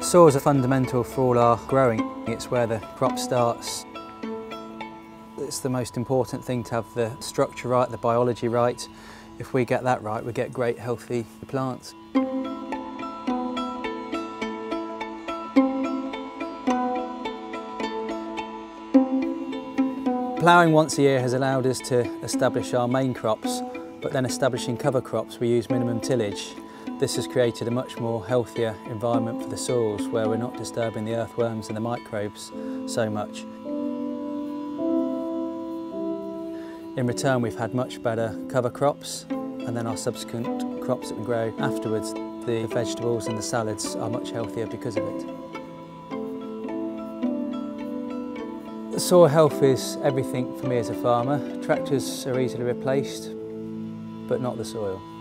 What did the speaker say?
Soils are fundamental for all our growing. It's where the crop starts. It's the most important thing to have the structure right, the biology right. If we get that right, we get great, healthy plants. Ploughing once a year has allowed us to establish our main crops, but then establishing cover crops we use minimum tillage. This has created a much more healthier environment for the soils where we're not disturbing the earthworms and the microbes so much. In return, we've had much better cover crops, and then our subsequent crops that we grow afterwards, the vegetables and the salads, are much healthier because of it. Soil health is everything for me as a farmer. Tractors are easily replaced, but not the soil.